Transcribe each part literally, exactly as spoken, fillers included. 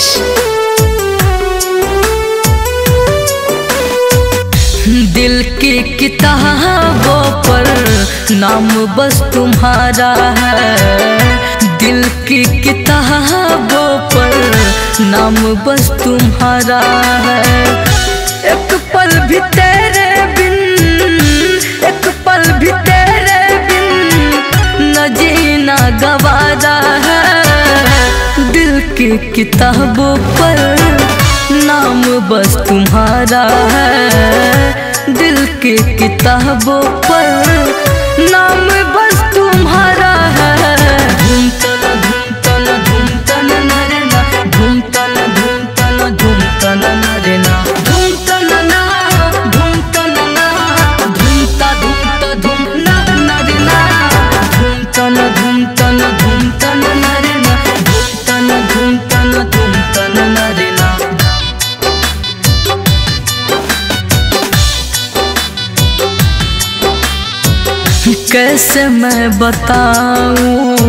पेश। दिल की किताबों पर नाम बस तुम्हारा है, दिल की किताबों पर नाम बस तुम्हारा है। एक पल भी तेरे बिन, एक पल भी तेरे बिन न जीना गवारा है। दिल की किताबों पर नाम बस तुम्हारा है, दिल की किताबों पर नाम बस तुम्हारा है। घूमता ना घूमता ना घूमता ना नरे ना, घूमता ना घूमता ना घूमता ना नरे ना, घूमता ना ना घूमता ना ना, घूमता घूमता घूमना नरे ना, घूमता ना घूमता ना घूमता ना नरे ना, घूमता ना घूमता ना घूमता ना नरे ना। कैसे मैं बताऊं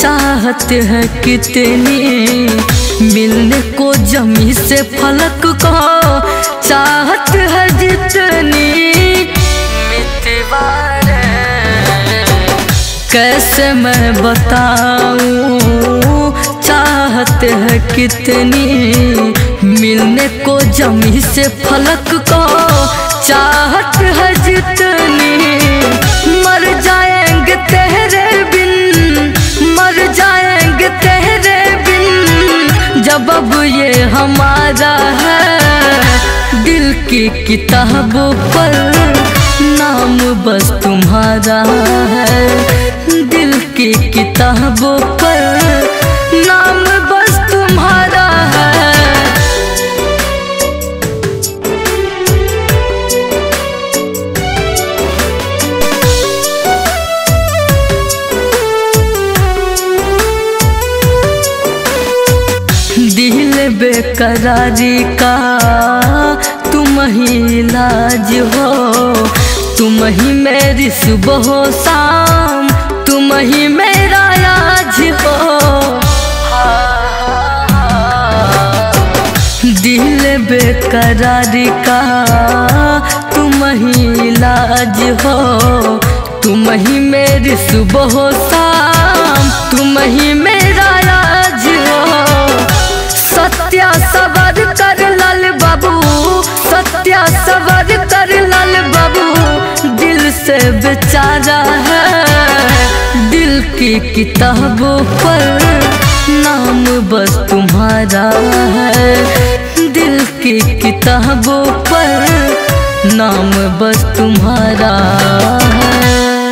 चाहते हैं कितनी, मिलने को जमी से फलक को चाहत है जितनी। कैसे मैं बताऊं चाहते हैं कितनी, मिलने को जमी से फलक को चाहत है जितनी। मर जाएंगे तेरे बिन, मर जाएंगे तेरे बिन जब अब ये हमारा है। दिल की किताबों पर नाम बस तुम्हारा है, दिल की किताबों पर नाम बस तुम्हारा है। दिल बेकरारी का तुम ही इलाज हो, तुम ही मेरी सुबह हो शाम, तुम ही मेरा राज हो। दिल बेकरारी का तुम ही इलाज हो, तुम ही मेरी सुबह हो शाम, तुम ही मेरा राज हो। सत्या सवर कर लाल बाबू, सत्या सवर कर लाल बाबू दिल से बेचारा है। दिल की किताबों पर नाम बस तुम्हारा है, दिल की किताबों पर नाम बस तुम्हारा है।